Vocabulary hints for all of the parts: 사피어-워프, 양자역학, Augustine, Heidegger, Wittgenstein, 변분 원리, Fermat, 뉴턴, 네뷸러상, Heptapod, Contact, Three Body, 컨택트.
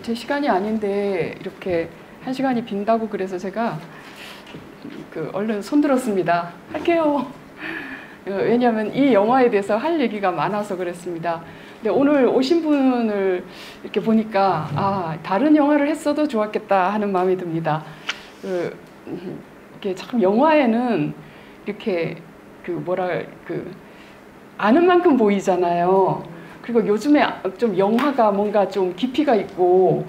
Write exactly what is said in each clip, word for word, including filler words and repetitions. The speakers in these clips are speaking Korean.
제 시간이 아닌데 이렇게 한 시간이 빈다고 그래서 제가 그 얼른 손들었습니다. 할게요. 왜냐하면 이 영화에 대해서 할 얘기가 많아서 그랬습니다. 근데 오늘 오신 분을 이렇게 보니까 아, 다른 영화를 했어도 좋았겠다 하는 마음이 듭니다. 그, 이렇게 참 영화에는 이렇게 그 뭐라 그 아는 만큼 보이잖아요. 그리고 요즘에 좀 영화가 뭔가 좀 깊이가 있고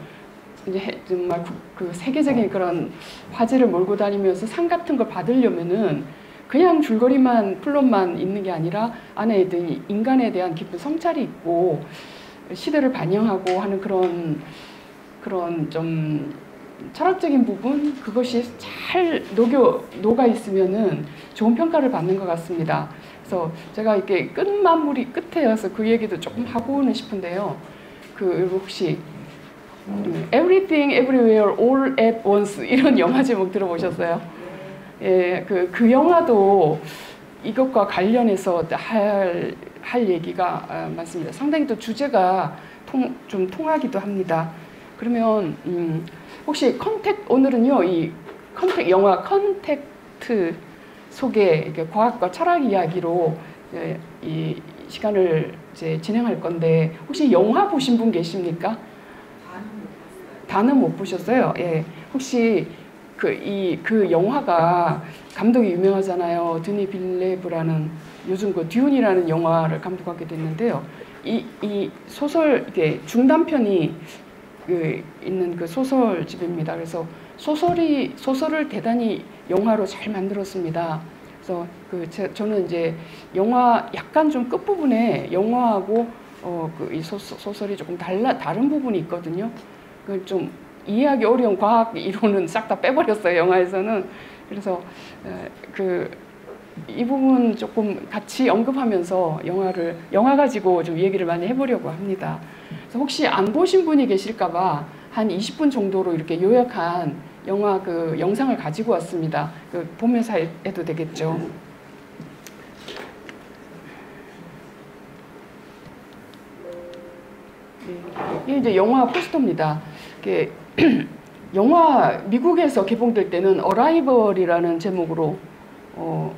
이제 정말 그 세계적인 그런 화제를 몰고 다니면서 상 같은 걸 받으려면은 그냥 줄거리만 플롯만 있는 게 아니라 안에 인간에 대한 깊은 성찰이 있고 시대를 반영하고 하는 그런 그런 좀 철학적인 부분, 그것이 잘 녹여 녹아 있으면은 좋은 평가를 받는 것 같습니다. 그래서 제가 이렇게 끝 마무리 끝에 와서 그 얘기도 조금 하고는 싶은데요. 그 혹시 Everything, Everywhere, All at Once 이런 영화 제목 들어보셨어요? 예, 그, 그 영화도 이것과 관련해서 할, 할 얘기가 많습니다. 상당히 또 주제가 통, 좀 통하기도 합니다. 그러면 음, 혹시 컨택, 오늘은요 이 컨택 영화 컨택트 속에 과학과 철학 이야기로 예, 이 시간을 이제 진행할 건데 혹시 영화 보신 분 계십니까? 다는 못 보셨어요? 예. 혹시 그, 이, 그 영화가 감독이 유명하잖아요. 드니 빌레브라는 요즘 그 듀온이라는 영화를 감독하게 됐는데요. 이, 이 소설, 이게 중단편이 그 있는 그 소설집입니다. 그래서 소설이, 소설을 대단히 영화로 잘 만들었습니다. 그래서 그 제, 저는 이제 영화 약간 좀 끝부분에 영화하고 어, 그 이 소설이 조금 달라, 다른 부분이 있거든요. 그 좀 이해하기 어려운 과학 이론은 싹 다 빼버렸어요, 영화에서는. 그래서 그 이 부분 조금 같이 언급하면서 영화를 영화 가지고 좀 얘기를 많이 해보려고 합니다. 그래서 혹시 안 보신 분이 계실까봐 한 이십 분 정도로 이렇게 요약한 영화 그 영상을 가지고 왔습니다. 그 보면서 해도 되겠죠. 이게 이제 영화 포스터입니다. 이게 영화 미국에서 개봉될 때는 어라이벌이라는 제목으로 어,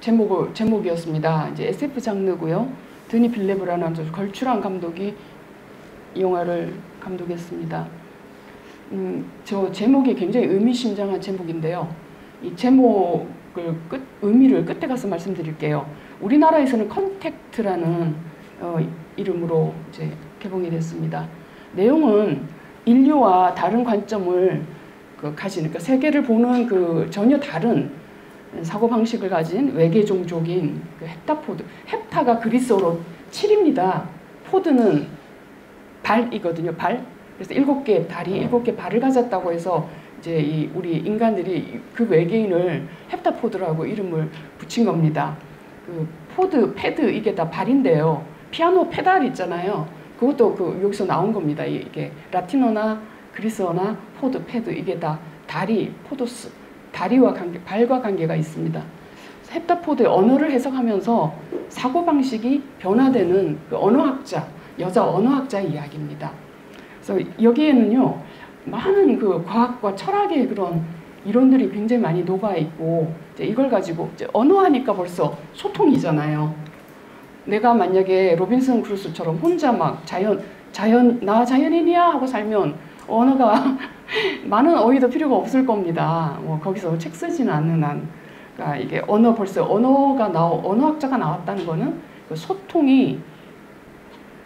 제목을 제목이었습니다. 이제 에스에프 장르고요. 드니 빌레브라는 아주 걸출한 감독이 이 영화를 감독했습니다. 음, 저 제목이 굉장히 의미심장한 제목인데요. 이 제목을 끝 의미를 끝에 가서 말씀드릴게요. 우리나라에서는 컨택트라는 어, 이름으로 이제 개봉이 됐습니다. 내용은 인류와 다른 관점을 그 가진, 그러니까 세계를 보는 그 전혀 다른 사고 방식을 가진 외계 종족인 그 헵타포드. 헵타가 그리스어로 칠입니다. 포드는 발이거든요. 발. 그래서 일곱 개 발이 일곱 개 발을 가졌다고 해서 이제 이 우리 인간들이 그 외계인을 헵타포드라고 이름을 붙인 겁니다. 그 포드, 패드 이게 다 발인데요. 피아노 페달 있잖아요. 그것도 그 여기서 나온 겁니다. 이게 라틴어나 그리스어나 포드, 패드 이게 다 다리, 포도스, 다리와 관계, 발과 관계가 있습니다. 헵타포드의 언어를 해석하면서 사고방식이 변화되는 그 언어학자, 여자 언어학자의 이야기입니다. 그래서 여기에는요 많은 그 과학과 철학의 그런 이론들이 굉장히 많이 녹아 있고 이제 이걸 가지고 이제 언어하니까 벌써 소통이잖아요. 내가 만약에 로빈슨 크루소처럼 혼자 막 자연, 자연, 나 자연인이야 하고 살면 언어가 많은 어휘도 필요가 없을 겁니다. 뭐 거기서 책 쓰지는 않는 한. 그러니까 이게 언어 벌써 언어가 나오, 언어학자가 나왔다는 거는 소통이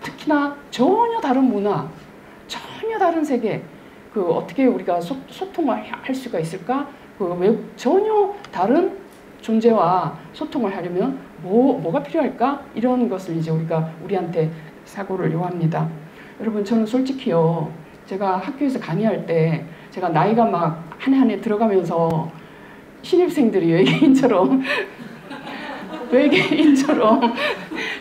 특히나 전혀 다른 문화, 전혀 다른 세계, 그 어떻게 우리가 소, 소통을 할 수가 있을까? 그 외, 전혀 다른 존재와 소통을 하려면 뭐, 뭐가 필요할까? 이런 것을 이제 우리가 우리한테 사고를 요합니다. 여러분, 저는 솔직히요, 제가 학교에서 강의할 때 제가 나이가 막 한 해 한 해 들어가면서 신입생들이 외계인처럼 외계인처럼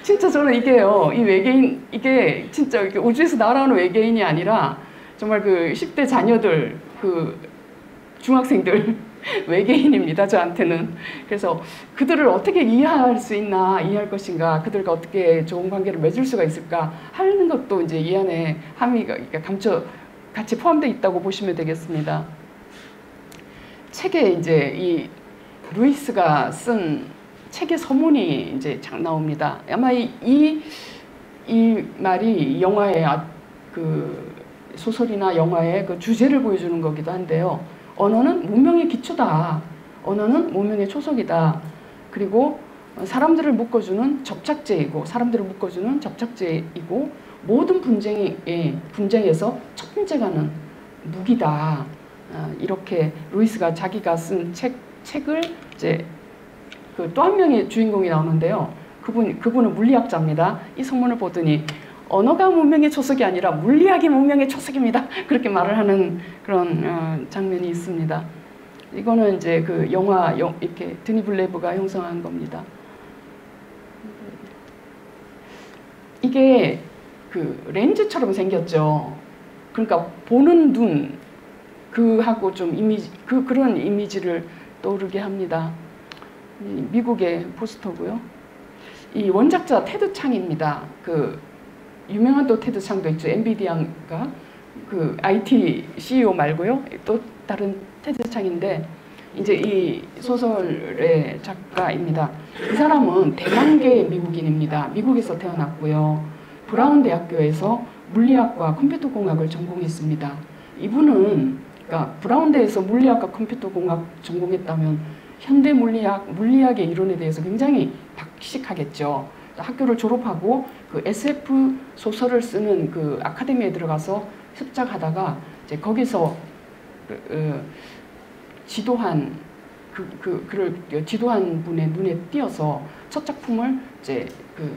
진짜 저는 이게요, 이 외계인 이게 진짜 이렇게 우주에서 날아오는 외계인이 아니라 정말 그 십 대 자녀들, 그 중학생들 외계인입니다, 저한테는. 그래서 그들을 어떻게 이해할 수 있나, 이해할 것인가, 그들과 어떻게 좋은 관계를 맺을 수가 있을까 하는 것도 이제 이 안에 함의가 감춰 같이 포함되어 있다고 보시면 되겠습니다. 책에 이제 이 루이스가 쓴 책의 서문이 이제 쫙 나옵니다. 아마 이, 이, 이 말이 영화의 그 소설이나 영화의 그 주제를 보여주는 거기도 한데요. 언어는 문명의 기초다. 언어는 문명의 초석이다. 그리고 사람들을 묶어주는 접착제이고, 사람들을 묶어주는 접착제이고, 모든 분쟁이, 분쟁에서 첫 번째가는 무기다. 이렇게 루이스가 자기가 쓴 책, 책을 이제 그 또 한 명의 주인공이 나오는데요. 그분, 그분은 물리학자입니다. 이 서문을 보더니 언어가 문명의 초석이 아니라 물리학이 문명의 초석입니다. 그렇게 말을 하는 그런 어, 장면이 있습니다. 이거는 이제 그 영화 영, 이렇게 드니 블레브가 형성한 겁니다. 이게 그 렌즈처럼 생겼죠. 그러니까 보는 눈 그하고 좀 이미지 그 그런 이미지를 떠오르게 합니다. 미국의 포스터고요. 이 원작자 테드 창입니다. 그 유명한 또 테드 창도 있죠. 엔비디아가 그 아이티 씨이오 말고요. 또 다른 테드 창인데 이제 이 소설의 작가입니다. 이 사람은 대만계 미국인입니다. 미국에서 태어났고요. 브라운 대학교에서 물리학과 컴퓨터 공학을 전공했습니다. 이분은 그러니까 브라운대에서 물리학과 컴퓨터 공학 전공했다면 현대 물리학, 물리학의 이론에 대해서 굉장히 박식하겠죠. 학교를 졸업하고 그 에스에프 소설을 쓰는 그 아카데미에 들어가서 습작하다가 이제 거기서 그, 그, 지도한 그, 그, 그를 지도한 분의 눈에 띄어서 첫 작품을 이제 그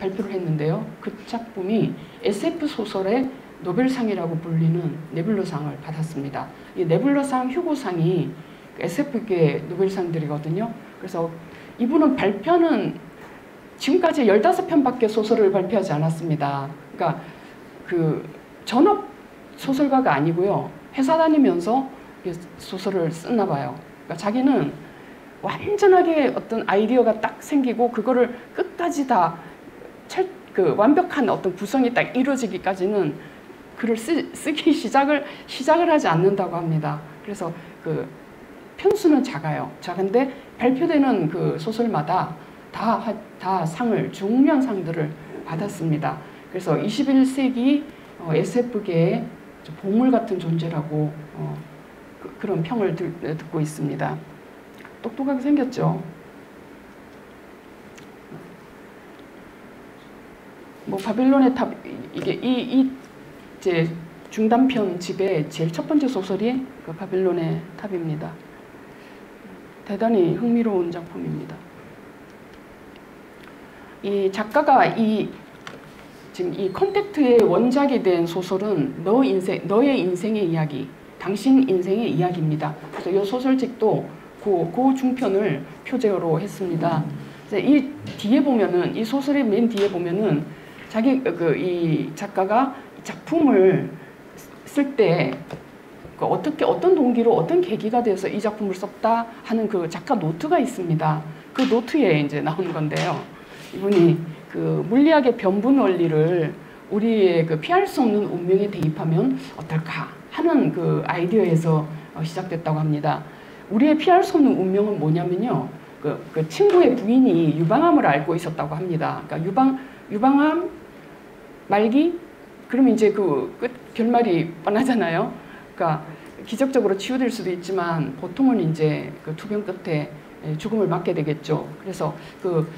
발표를 했는데요. 그 작품이 에스에프 소설의 노벨상이라고 불리는 네뷸러상을 받았습니다. 이 네뷸러상, 휴고상이 에스에프계 노벨상들이거든요. 그래서 이분은 발표는 지금까지 십오 편밖에 소설을 발표하지 않았습니다. 그러니까 그 전업 소설가가 아니고요. 회사 다니면서 소설을 쓰나 봐요. 그러니까 자기는 완전하게 어떤 아이디어가 딱 생기고 그거를 끝까지 다 찰, 그 완벽한 어떤 구성이 딱 이루어지기까지는 글을 쓰, 쓰기 시작을 시작을 하지 않는다고 합니다. 그래서 그 편수는 작아요. 작은데 발표되는 그 소설마다 다, 다 상을, 중요한 상들을 받았습니다. 그래서 이십일 세기 에스에프계의 보물 같은 존재라고 어, 그, 그런 평을 들, 듣고 있습니다. 똑똑하게 생겼죠. 뭐 바빌론의 탑, 이게 이, 이 이제 중단편 집의 제일 첫 번째 소설이 그 바빌론의 탑입니다. 대단히 흥미로운 작품입니다. 이 작가가 이 지금 이 컨택트의 원작이 된 소설은 너 인생, 너의 인생의 이야기, 당신 인생의 이야기입니다. 그래서 이 소설책도 고, 고 중편을 표제로 했습니다. 이 뒤에 보면은 이 소설의 맨 뒤에 보면은 자기 그 이 작가가 작품을 쓸 때 어떻게 어떤 동기로 어떤 계기가 돼서 이 작품을 썼다 하는 그 작가 노트가 있습니다. 그 노트에 이제 나온 건데요. 이분이 그 물리학의 변분 원리를 우리의 그 피할 수 없는 운명에 대입하면 어떨까 하는 그 아이디어에서 시작됐다고 합니다. 우리의 피할 수 없는 운명은 뭐냐면요. 그, 그 친구의 부인이 유방암을 앓고 있었다고 합니다. 그러니까 유방 유방암 말기 그러면 이제 그 끝 결말이 뻔하잖아요. 그러니까 기적적으로 치유될 수도 있지만 보통은 이제 그 투병 끝에 죽음을 맞게 되겠죠. 그래서 그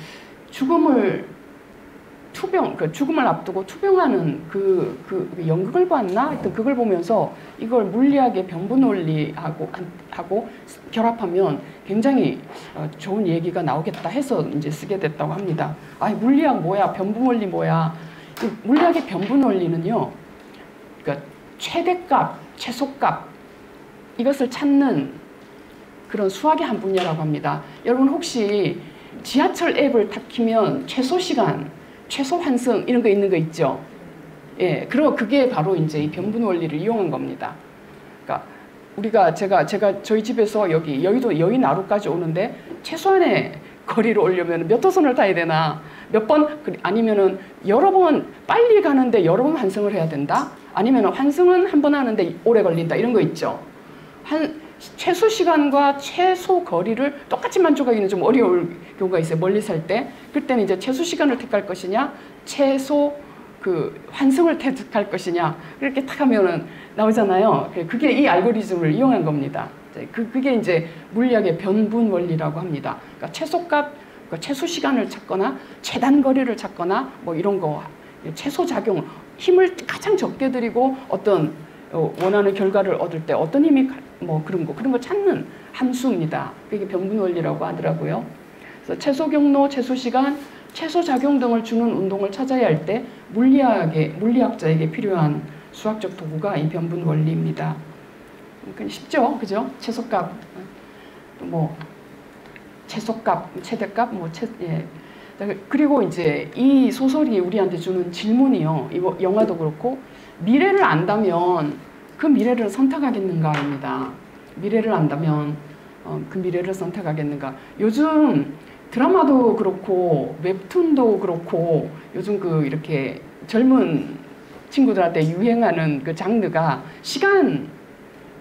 죽음을 투병, 그 죽음을 앞두고 투병하는 그, 그 연극을 봤나? 하여튼 그걸 보면서 이걸 물리학의 변분 원리하고 하고 결합하면 굉장히 좋은 얘기가 나오겠다 해서 이제 쓰게 됐다고 합니다. 아니 물리학 뭐야? 변분 원리 뭐야? 물리학의 변분 원리는요, 그러니까 최대값, 최소값 이것을 찾는 그런 수학의 한 분야라고 합니다. 여러분 혹시 지하철 앱을 탁 키면 최소 시간, 최소 환승 이런 거 있는 거 있죠. 예, 그러 그게 바로 이제 이 변분 원리를 이용한 겁니다. 그러니까 우리가 제가 제가 저희 집에서 여기 여의도 여의나루까지 오는데 최소한의 거리를 오려면 몇 호선을 타야 되나, 몇 번 아니면은 여러 번 빨리 가는데 여러 번 환승을 해야 된다, 아니면 환승은 한 번 하는데 오래 걸린다, 이런 거 있죠. 한 최소 시간과 최소 거리를 똑같이 만족하기는 좀 어려울 경우가 있어요. 멀리 살 때. 그때는 이제 최소 시간을 택할 것이냐, 최소 그 환승을 택할 것이냐, 이렇게 탁 하면은 나오잖아요. 그게 이 알고리즘을 이용한 겁니다. 그게 이제 물리학의 변분 원리라고 합니다. 그러니까 최소값, 그러니까 최소 시간을 찾거나 최단 거리를 찾거나 뭐 이런 거, 최소 작용, 힘을 가장 적게 들이고 어떤 원하는 결과를 얻을 때 어떤 힘이 뭐 그런 거 그런 거 찾는 함수입니다. 그게 변분 원리라고 하더라고요. 그래서 최소 경로, 최소 시간, 최소 작용 등을 주는 운동을 찾아야 할 때 물리학의 물리학자에게 필요한 수학적 도구가 이 변분 원리입니다. 그러니까 쉽죠, 그죠? 최소값, 뭐 최소값, 최대값, 뭐 최 예. 그리고 이제 이 소설이 우리한테 주는 질문이요. 이거 영화도 그렇고 미래를 안다면 그 미래를 선택하겠는가입니다. 미래를 안다면 어, 그 미래를 선택하겠는가. 요즘 드라마도 그렇고 웹툰도 그렇고 요즘 그 이렇게 젊은 친구들한테 유행하는 그 장르가 시간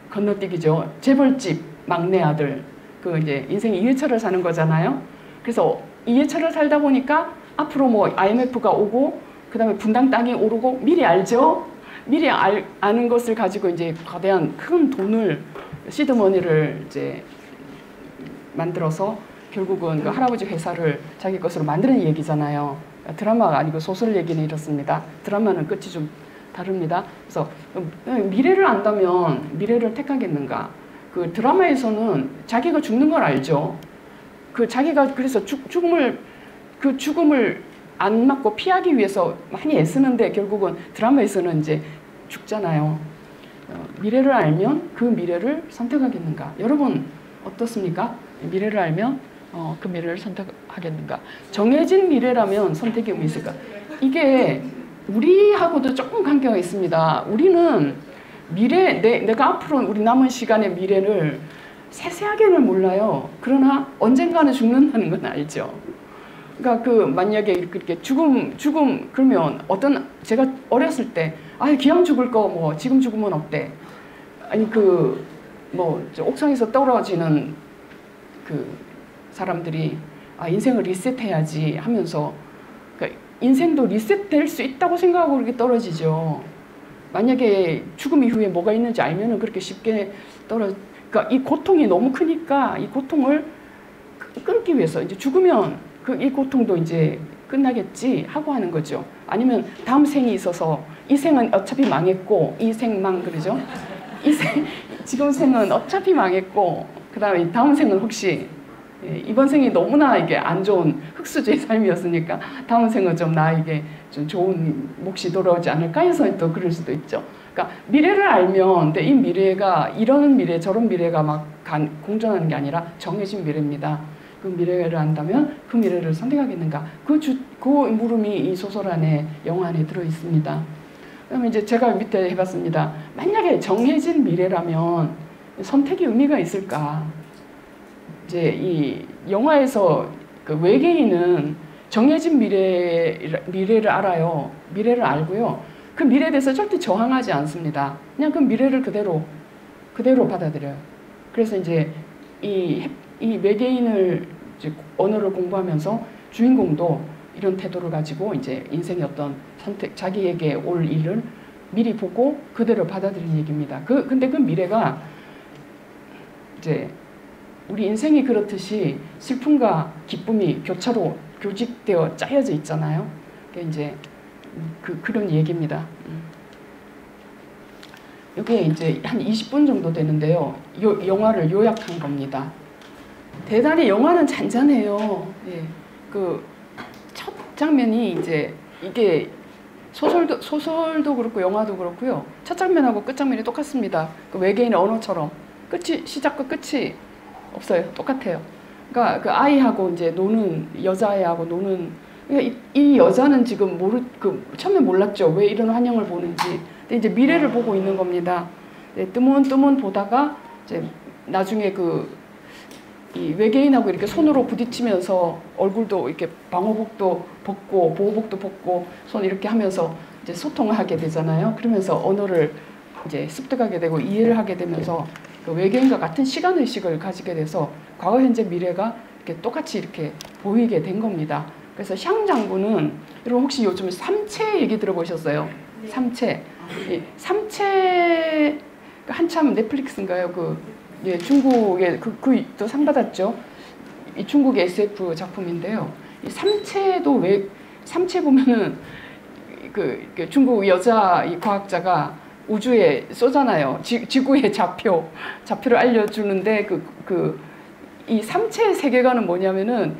건너뛰기죠. 재벌집 막내 아들, 그 이제 인생 이회차를 사는 거잖아요. 그래서 이회차를 살다 보니까 앞으로 뭐 아이엠에프가 오고 그 다음에 분당 땅이 오르고 미리 알죠. 미리 알, 아는 것을 가지고 이제 거대한 큰 돈을, 시드머니를 이제 만들어서 결국은 그 할아버지 회사를 자기 것으로 만드는 얘기잖아요. 드라마가 아니고 소설 얘기는 이렇습니다. 드라마는 끝이 좀 다릅니다. 그래서 미래를 안다면 미래를 택하겠는가. 그 드라마에서는 자기가 죽는 걸 알죠. 그 자기가 그래서 죽, 죽음을 그 죽음을 안 맞고 피하기 위해서 많이 애쓰는데 결국은 드라마에서는 이제 죽잖아요. 어, 미래를 알면 그 미래를 선택하겠는가. 여러분 어떻습니까? 미래를 알면 어, 그 미래를 선택하겠는가. 정해진 미래라면 선택의 의미 있을까? 이게 우리하고도 조금 관계가 있습니다. 우리는 미래, 내, 내가 앞으로 우리 남은 시간의 미래를 세세하게는 몰라요. 그러나 언젠가는 죽는다는 건 알죠. 그러니까 그 만약에 이렇게 죽음, 죽음 그러면 어떤 제가 어렸을 때 아 기왕 죽을 거 뭐 지금 죽으면 어때? 아니 그 뭐 옥상에서 떨어지는 그 사람들이 아 인생을 리셋해야지 하면서 그러니까 인생도 리셋될 수 있다고 생각하고 그렇게 떨어지죠. 만약에 죽음 이후에 뭐가 있는지 알면은 그렇게 쉽게 떨어. 그러니까 이 고통이 너무 크니까 이 고통을 끊기 위해서 이제 죽으면 그 이 고통도 이제 끝나겠지 하고 하는 거죠. 아니면 다음 생이 있어서 이 생은 어차피 망했고 이 생망 그러죠. 이 생 지금 생은 어차피 망했고 그다음에 다음 생은 혹시 이번 생이 너무나 이게 안 좋은 흙수저의 삶이었으니까 다음 생은 좀 나에게 좀 좋은 몫이 돌아오지 않을까 해서 또 그럴 수도 있죠. 그러니까 미래를 알면, 근데 이 미래가 이런 미래 저런 미래가 막 공존하는 게 아니라 정해진 미래입니다. 그 미래를 안다면 그 미래를 선택하겠는가. 그, 주, 그 물음이 이 소설 안에, 영화 안에 들어있습니다. 그다음에 이제 제가 밑에 해봤습니다. 만약에 정해진 미래라면 선택의 의미가 있을까. 이제 이 영화에서 그 외계인은 정해진 미래, 미래를 알아요. 미래를 알고요. 그 미래에 대해서 절대 저항하지 않습니다. 그냥 그 미래를 그대로, 그대로 받아들여요. 그래서 이제 이 이 외계인을 이제 언어를 공부하면서 주인공도 이런 태도를 가지고 이제 인생의 어떤 선택, 자기에게 올 일을 미리 보고 그대로 받아들이는 얘기입니다. 그, 근데 그 미래가 이제 우리 인생이 그렇듯이 슬픔과 기쁨이 교차로 교직되어 짜여져 있잖아요. 그러니까 이제 그, 그런 얘기입니다. 이게 이제 한 이십 분 정도 되는데요. 요, 영화를 요약한 겁니다. 대단히 영화는 잔잔해요. 예. 그 첫 장면이 이제 이게 소설도 소설도 그렇고 영화도 그렇고요. 첫 장면하고 끝 장면이 똑같습니다. 그 외계인의 언어처럼 끝이 시작과 끝이 없어요. 똑같아요. 그러니까 그 아이하고 이제 노는 여자애하고 노는 그러니까 이, 이 여자는 지금 모르 그 처음에 몰랐죠. 왜 이런 환영을 보는지. 근데 이제 미래를 보고 있는 겁니다. 뜨문뜨문 보다가 이제 나중에 그 이 외계인하고 이렇게 손으로 부딪히면서 얼굴도 이렇게 방호복도 벗고 보호복도 벗고 손 이렇게 하면서 이제 소통을 하게 되잖아요. 그러면서 언어를 이제 습득하게 되고 이해를 하게 되면서 그 외계인과 같은 시간의식을 가지게 돼서 과거, 현재, 미래가 이렇게 똑같이 이렇게 보이게 된 겁니다. 그래서 샹 장군은 여러분 혹시 요즘 삼체 얘기 들어보셨어요? 네. 삼체. 예, 삼체 한참 넷플릭스인가요? 그 예, 중국에 그 그 또 상 받았죠. 이 중국의 에스에프 작품인데요. 이 삼체도 왜 삼체 보면은 그, 그 중국 여자 이 과학자가 우주에 쏘잖아요. 지, 지구의 좌표 좌표를 알려주는데 그 그 이 삼체 세계관은 뭐냐면은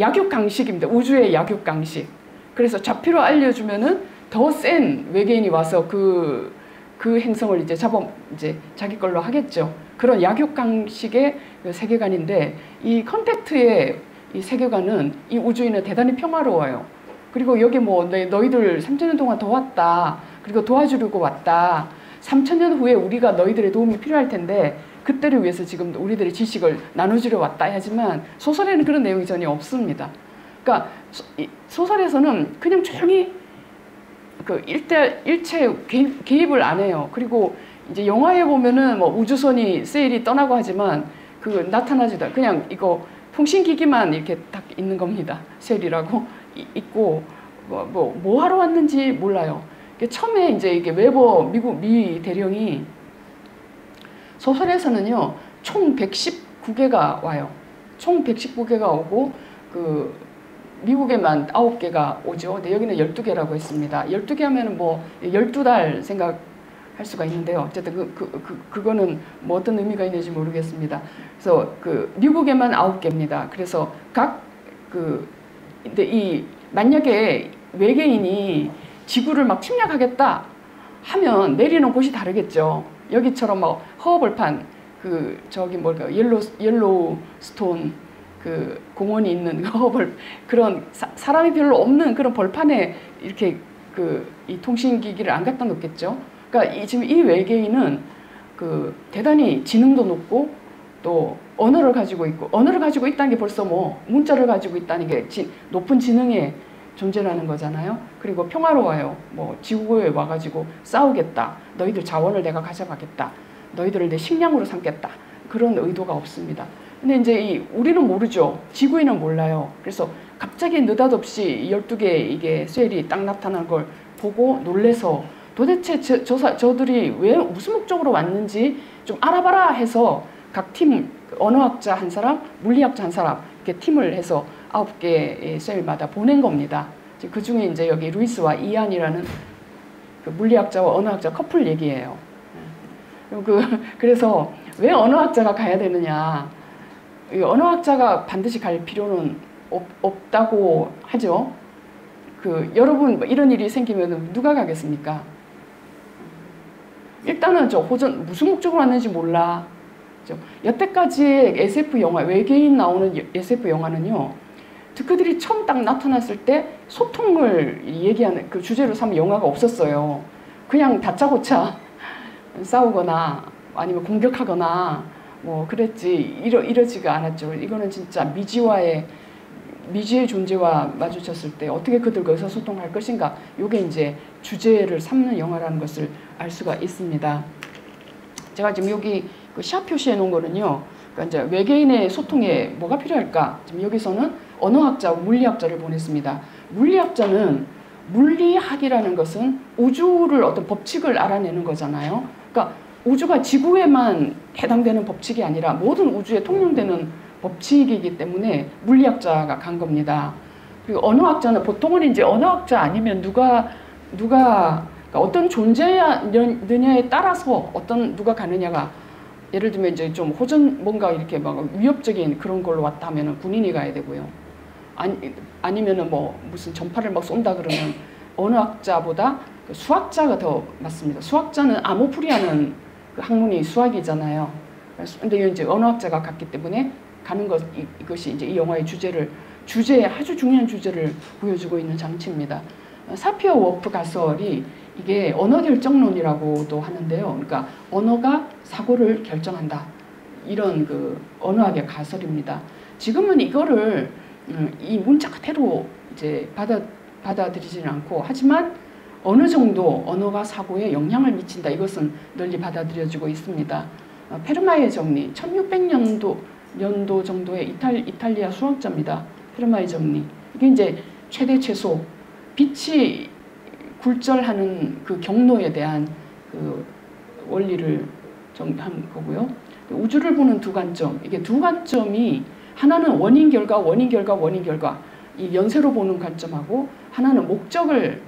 약육강식입니다. 우주의 약육강식. 그래서 좌표를 알려주면은 더 센 외계인이 와서 그 그 행성을 이제 잡아 이제 자기 걸로 하겠죠. 그런 약육강식의 세계관인데 이 컨택트의 이 세계관은 이 우주인은 대단히 평화로워요. 그리고 여기 뭐 너희들 삼천 년 동안 도왔다. 그리고 도와주려고 왔다. 삼천 년 후에 우리가 너희들의 도움이 필요할 텐데 그때를 위해서 지금 우리들의 지식을 나눠주려 왔다 하지만 소설에는 그런 내용이 전혀 없습니다. 그러니까 소설에서는 그냥 조용히 그 일대 일체 개입을 안 해요. 그리고 이제 영화에 보면은 뭐 우주선이 세일이 떠나고 하지만 그 나타나지도 그냥 이거 통신기기만 이렇게 딱 있는 겁니다. 세일이라고 있고 뭐, 뭐, 뭐 하러 왔는지 몰라요. 처음에 이제 이게 웨버 미국 미 대령이 소설에서는요 총 백십구 개가 와요. 총 백십구 개가 오고 그 미국에만 아홉 개가 오죠. 근데 여기는 열두 개라고 했습니다. 열두 개 하면은 뭐 열두 달 생각. 할 수가 있는데요. 어쨌든 그, 그, 그, 그거는 뭐 어떤 의미가 있는지 모르겠습니다. 그래서 그 미국에만 아홉 개입니다. 그래서 각 그 근데 이 만약에 외계인이 지구를 막 침략하겠다 하면 내리는 곳이 다르겠죠. 여기처럼 막 허허벌판 그 저기 뭘까 옐로 옐로스톤 그 공원이 있는 허허벌 그런 사, 사람이 별로 없는 그런 벌판에 이렇게 그 이 통신기기를 안 갖다 놓겠죠. 그러니까 이, 지금 이 외계인은 그 대단히 지능도 높고 또 언어를 가지고 있고 언어를 가지고 있다는 게 벌써 뭐 문자를 가지고 있다는 게 지, 높은 지능의 존재라는 거잖아요. 그리고 평화로워요. 뭐 지구에 와가지고 싸우겠다. 너희들 자원을 내가 가져가겠다. 너희들을 내 식량으로 삼겠다. 그런 의도가 없습니다. 근데 이제 이 우리는 모르죠. 지구인은 몰라요. 그래서 갑자기 느닷없이 열두 개 이게 쇠일이 딱 나타난 걸 보고 놀래서 도대체 저, 저, 저들이 왜 무슨 목적으로 왔는지 좀 알아봐라 해서 각 팀, 언어학자 한 사람, 물리학자 한 사람 이렇게 팀을 해서 아홉 개의 셀마다 보낸 겁니다. 그 중에 이제 여기 루이스와 이안이라는 그 물리학자와 언어학자 커플 얘기예요. 그, 그래서 왜 언어학자가 가야 되느냐. 언어학자가 반드시 갈 필요는 없, 없다고 하죠. 그, 여러분 이런 일이 생기면 누가 가겠습니까? 일단은 저 호전 무슨 목적으로 왔는지 몰라. 여태까지의 에스에프 영화, 외계인 나오는 에스에프 영화는요. 그들이 처음 딱 나타났을 때 소통을 얘기하는 그 주제로 삼은 영화가 없었어요. 그냥 다짜고짜 싸우거나 아니면 공격하거나 뭐 그랬지 이러, 이러지가 않았죠. 이거는 진짜 미지와의 미지의 존재와 마주쳤을 때 어떻게 그들과 의사소통할 것인가 이게 이제 주제를 삼는 영화라는 것을 알 수가 있습니다. 제가 지금 여기 그 샵 표시해 놓은 거는요. 그러니까 이제 외계인의 소통에 뭐가 필요할까? 지금 여기서는 언어학자하고 물리학자를 보냈습니다. 물리학자는 물리학이라는 것은 우주를 어떤 법칙을 알아내는 거잖아요. 그러니까 우주가 지구에만 해당되는 법칙이 아니라 모든 우주에 통용되는 법칙이기 때문에 물리학자가 간 겁니다. 그리고 언어학자는 보통은 이제 언어학자 아니면 누가 누가 그러니까 어떤 존재느냐에 따라서 어떤 누가 가느냐가 예를 들면 이제 좀 호전 뭔가 이렇게 막 위협적인 그런 걸로 왔다 하면은 군인이 가야 되고요. 아니 아니면은 뭐 무슨 전파를 막 쏜다 그러면 언어학자보다 수학자가 더 맞습니다. 수학자는 암호풀이하는 그 학문이 수학이잖아요. 근데 이제 언어학자가 갔기 때문에 가는 것 이것이 이제 이 영화의 주제를 주제 아주 중요한 주제를 보여주고 있는 장치입니다. 사피어-워프 가설이 이게 언어결정론이라고도 하는데요. 그러니까 언어가 사고를 결정한다. 이런 그 언어학의 가설입니다. 지금은 이거를 이 문자 그대로 이제 받아, 받아들이지는 않고, 하지만 어느 정도 언어가 사고에 영향을 미친다. 이것은 널리 받아들여지고 있습니다. 페르마의 정리, 천육백 년도 연도 정도의 이탈, 이탈리아 수학자입니다. 페르마의 정리. 이게 이제 최대 최소, 빛이 굴절하는 그 경로에 대한 그 원리를 정한 거고요. 우주를 보는 두 관점, 이게 두 관점이 하나는 원인 결과, 원인 결과, 원인 결과, 이 연쇄로 보는 관점하고, 하나는 목적을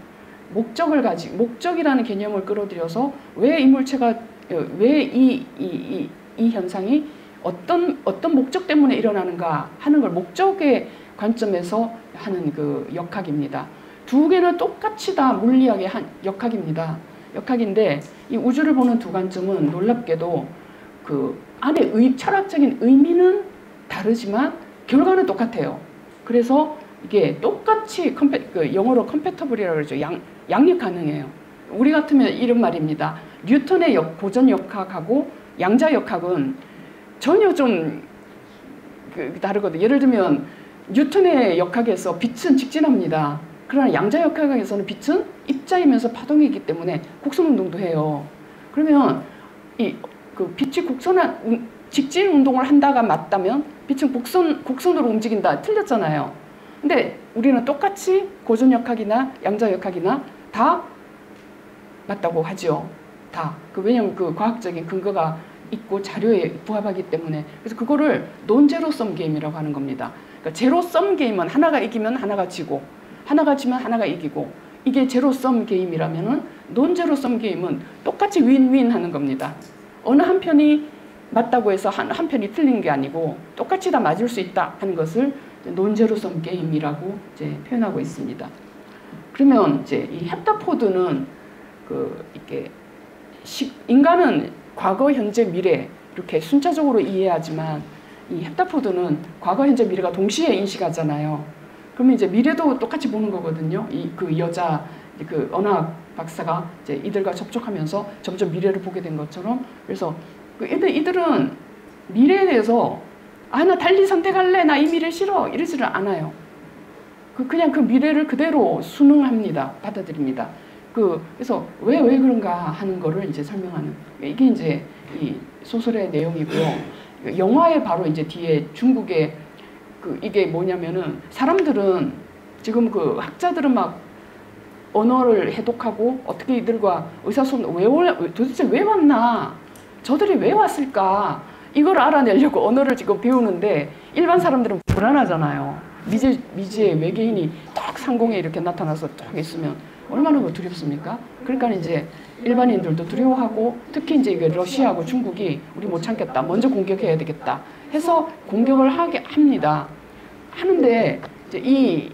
목적을 가지 목적이라는 개념을 끌어들여서 왜 이 물체가 왜 이 이 이 이 현상이 어떤 어떤 목적 때문에 일어나는가 하는 걸 목적의 관점에서 하는 그 역학입니다. 두 개는 똑같이 다 물리학의 한 역학입니다. 역학인데 이 우주를 보는 두 관점은 놀랍게도 그 안에 의, 철학적인 의미는 다르지만 결과는 똑같아요. 그래서 이게 똑같이 컴패, 그 영어로 컴패터블이라고 그러죠. 양, 양립 가능해요. 우리 같으면 이런 말입니다. 뉴턴의 역, 고전 역학하고 양자 역학은 전혀 좀 그, 다르거든요. 예를 들면 뉴턴의 역학에서 빛은 직진합니다. 그러나 양자 역학에서는 빛은 입자이면서 파동이기 때문에 곡선운동도 해요. 그러면 이 그 빛이 곡선한 직진 운동을 한다가 맞다면 빛은 곡선, 곡선으로 움직인다. 틀렸잖아요. 근데 우리는 똑같이 고전 역학이나 양자 역학이나 다 맞다고 하죠. 다. 그 왜냐면 그 과학적인 근거가 있고 자료에 부합하기 때문에. 그래서 그거를 논제로섬 게임이라고 하는 겁니다. 그러니까 제로섬 게임은 하나가 이기면 하나가 지고, 하나가 지면 하나가 이기고, 이게 제로섬 게임이라면은 논제로섬 게임은 똑같이 윈윈 하는 겁니다. 어느 한편이 맞다고 해서 한, 한편이 틀린 게 아니고 똑같이 다 맞을 수 있다 하는 것을 논제로섬 게임이라고 이제 표현하고 있습니다. 그러면 이제 이 헵타포드는 그 이렇게 시, 인간은 과거, 현재, 미래 이렇게 순차적으로 이해하지만 이 헵타포드는 과거, 현재, 미래가 동시에 인식하잖아요. 그러면 이제 미래도 똑같이 보는 거거든요. 이 그 여자 그 언어학 박사가 이제 이들과 접촉하면서 점점 미래를 보게 된 것처럼, 그래서 그 애들, 이들은 미래에 대해서 아, 나 달리 선택할래, 나 이 미래 싫어, 이러지를 않아요. 그 그냥 그 미래를 그대로 순응합니다. 받아들입니다. 그 그래서 왜 왜 그런가 하는 거를 이제 설명하는, 이게 이제 이 소설의 내용이고요. 영화에 바로 이제 뒤에 중국의 그 이게 뭐냐면은 사람들은 지금 그 학자들은 막 언어를 해독하고 어떻게 이들과 의사소통, 왜 도대체 왜 왔나, 저들이 왜 왔을까, 이걸 알아내려고 언어를 지금 배우는데 일반 사람들은 불안하잖아요. 미제, 미지의 외계인이 딱 상공에 이렇게 나타나서 딱 있으면 얼마나 두렵습니까? 그러니까 이제 일반인들도 두려워하고, 특히 이제 러시아하고 중국이 우리 못 참겠다, 먼저 공격해야 되겠다 해서 공격을 하게 합니다. 하는데 이제 이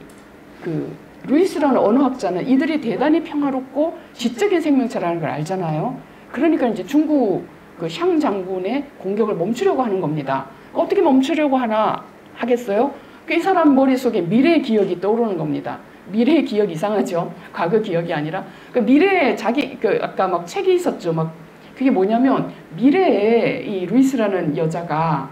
그 루이스라는 언어학자는 이들이 대단히 평화롭고 지적인 생명체라는 걸 알잖아요. 그러니까 이제 중국 그 샹 장군의 공격을 멈추려고 하는 겁니다. 어떻게 멈추려고 하나 하겠어요? 그 이 사람 머릿속에 미래의 기억이 떠오르는 겁니다. 미래의 기억 이상하죠. 과거 기억이 아니라. 그 미래에 자기, 그 아까 막 책이 있었죠. 막 그게 뭐냐면 미래에 이 루이스라는 여자가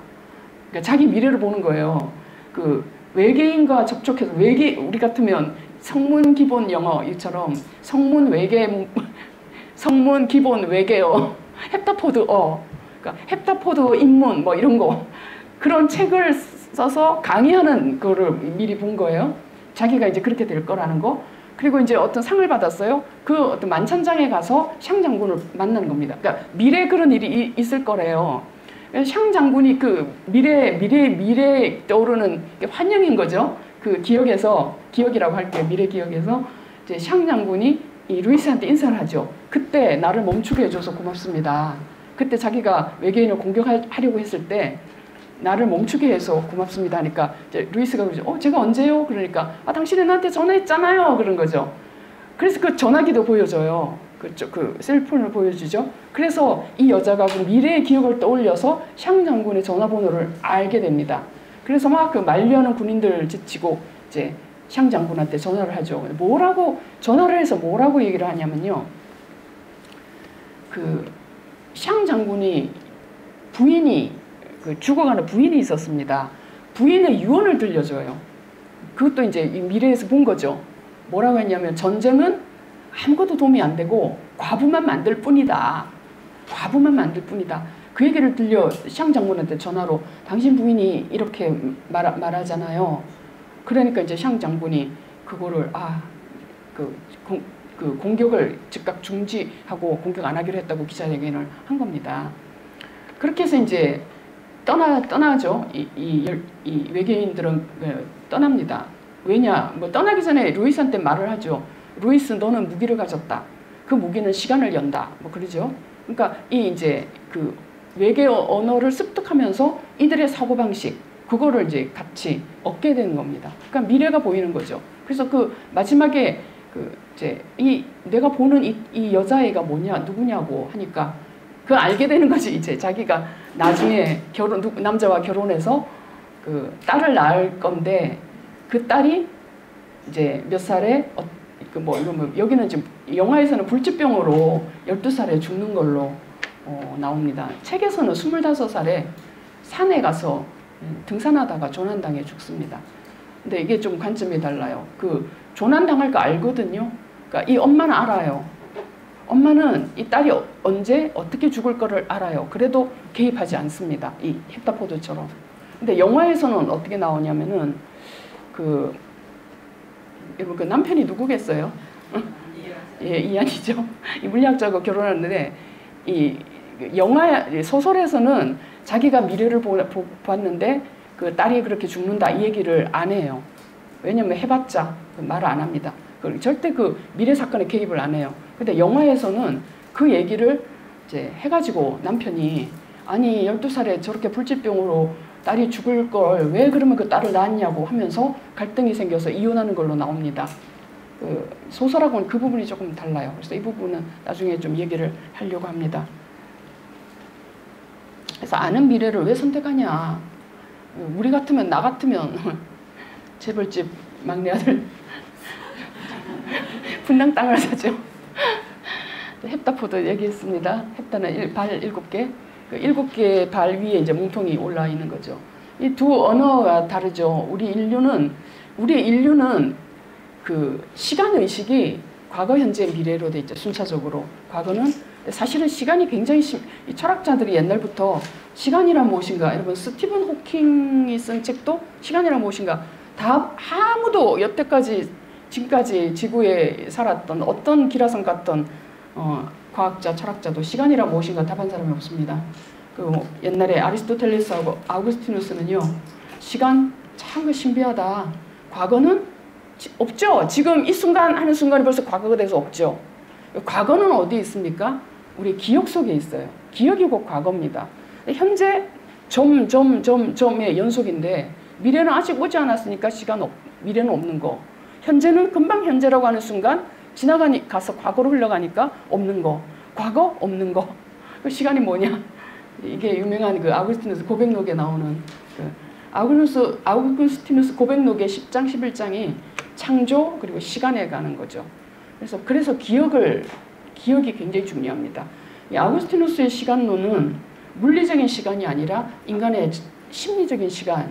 그러니까 자기 미래를 보는 거예요. 그 외계인과 접촉해서 외계, 우리 같으면 성문 기본 영어 이처럼 성문 외계 성문 기본 외계어 헵타포드어, 그러니까 헵타포드 인문 뭐 이런 거, 그런 책을 써서 강의하는 거를 미리 본 거예요. 자기가 이제 그렇게 될 거라는 거. 그리고 이제 어떤 상을 받았어요. 그 어떤 만찬장에 가서 샹 장군을 만나는 겁니다. 그러니까 미래에 그런 일이 있을 거래요. 샹 장군이 그 미래 미래 미래 떠오르는 게 환영인 거죠. 그 기억에서, 기억이라고 할게요. 미래 기억에서 이제 샹 장군이 이 루이스한테 인사를 하죠. 그때 나를 멈추게 해줘서 고맙습니다. 그때 자기가 외계인을 공격하려고 했을 때 나를 멈추게 해서 고맙습니다 하니까 이제 루이스가 그러죠. 어, 제가 언제요? 그러니까 아, 당신이 나한테 전화했잖아요. 그런 거죠. 그래서 그 전화기도 보여줘요. 그쪽 그 셀폰을 보여주죠. 그래서 이 여자가 그 미래의 기억을 떠올려서 샹 장군의 전화번호를 알게 됩니다. 그래서 막 그 말려는 군인들 지치고 이제 샹 장군한테 전화를 하죠. 뭐라고 전화를 해서 뭐라고 얘기를 하냐면요. 그 샹 장군이 부인이 그 죽어가는 부인이 있었습니다. 부인의 유언을 들려줘요. 그것도 이제 미래에서 본 거죠. 뭐라고 했냐면 전쟁은 아무것도 도움이 안 되고 과부만 만들 뿐이다. 과부만 만들 뿐이다. 그 얘기를 들려 샹 장군한테 전화로 당신 부인이 이렇게 말하, 말하잖아요. 그러니까 이제 샹 장군이 그거를 아, 그, 공, 그 공격을 즉각 중지하고 공격 안 하기로 했다고 기자회견을 한 겁니다. 그렇게 해서 이제 떠나, 떠나죠. 이, 이, 이 외계인들은 떠납니다. 왜냐, 뭐 떠나기 전에 루이스한테 말을 하죠. 루이스, 너는 무기를 가졌다. 그 무기는 시간을 연다. 뭐 그러죠. 그러니까 이 이제 그 외계 언어를 습득하면서 이들의 사고방식, 그거를 이제 같이 얻게 되는 겁니다. 그러니까 미래가 보이는 거죠. 그래서 그 마지막에 그 이제 이 내가 보는 이, 이 여자애가 뭐냐, 누구냐고 하니까 그 알게 되는 거지. 이제 자기가 나중에 결혼, 남자와 결혼해서 그 딸을 낳을 건데 그 딸이 이제 몇 살에 어, 그 뭐 이러면 여기는 지금 영화에서는 불치병으로 열두 살에 죽는 걸로 어, 나옵니다. 책에서는 스물다섯 살에 산에 가서 등산하다가 조난당해 죽습니다. 근데 이게 좀 관점이 달라요. 그 조난당할 거 알거든요. 그러니까 이 엄마는 알아요. 엄마는 이 딸이 언제 어떻게 죽을 거를 알아요. 그래도 개입하지 않습니다. 이 헵타포드처럼. 근데 영화에서는 어떻게 나오냐면은 그 여러분 그 남편이 누구겠어요? 예, 이한이죠. 이 물리학자하고 결혼하는데 이 영화 소설에서는 자기가 미래를 보, 보, 봤는데 그 딸이 그렇게 죽는다 이 얘기를 안 해요. 왜냐면 해봤자 말을 안 합니다. 절대 그 미래 사건에 개입을 안 해요. 근데 영화에서는 그 얘기를 이제 해가지고 남편이 아니 열두 살에 저렇게 불치병으로 딸이 죽을 걸 왜 그러면 그 딸을 낳았냐고 하면서 갈등이 생겨서 이혼하는 걸로 나옵니다. 그 소설하고는 그 부분이 조금 달라요. 그래서 이 부분은 나중에 좀 얘기를 하려고 합니다. 그래서 아는 미래를 왜 선택하냐. 우리 같으면 나 같으면 재벌집 막내 아들 분당 땅을 사죠. 헵타포드 얘기했습니다. 헵타는 발 일곱 개, 그 일곱 개의 발 위에 이제 뭉텅이 올라 있는 거죠. 이 두 언어가 다르죠. 우리 인류는 우리 인류는 그 시간 의식이 과거, 현재, 미래로 돼 있죠. 순차적으로 과거는 사실은 시간이 굉장히 심, 이 철학자들이 옛날부터 시간이란 무엇인가, 여러분 스티븐 호킹이 쓴 책도 시간이란 무엇인가, 다 아무도 여태까지 지금까지 지구에 살았던 어떤 기라성 같던 어, 과학자, 철학자도 시간이란 무엇인가 답한 사람이 없습니다. 그 뭐 옛날에 아리스토텔레스하고 아우구스티누스는요, 시간 참 신비하다. 과거는 지, 없죠. 지금 이 순간 하는 순간이 벌써 과거가 돼서 없죠. 과거는 어디 있습니까? 우리 기억 속에 있어요. 기억이 곧 과거입니다. 현재 점, 점, 점, 점의 연속인데 미래는 아직 오지 않았으니까 시간 없, 미래는 없는 거. 현재는 금방 현재라고 하는 순간 지나가니 가서 과거로 흘러가니까 없는 거. 과거 없는 거. 그 시간이 뭐냐? 이게 유명한 그 아우구스티누스 고백록에 나오는 그 아우구스티누스, 아우구스티누스 고백록의 십 장 십일 장이 창조 그리고 시간에 가는 거죠. 그래서 그래서 기억을 기억이 굉장히 중요합니다. 이 아우구스티누스의 시간론은 물리적인 시간이 아니라 인간의 심리적인 시간을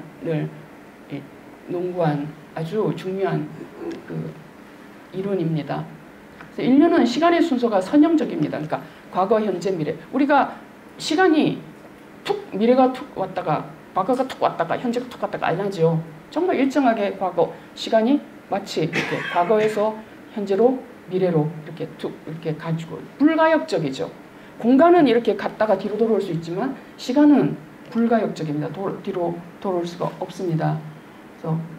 논구한 아주 중요한 그 이론입니다. 그래서 인류는 시간의 순서가 선형적입니다. 그러니까 과거, 현재, 미래. 우리가 시간이 툭 미래가 툭 왔다가 과거가 툭 왔다가 현재가 툭 왔다가 안 하죠. 정말 일정하게 과거 시간이 마치 이렇게 과거에서 현재로 미래로 이렇게 툭 이렇게 가지고 불가역적이죠. 공간은 이렇게 갔다가 뒤로 돌아올 수 있지만 시간은 불가역적입니다. 도, 뒤로 돌아올 수가 없습니다.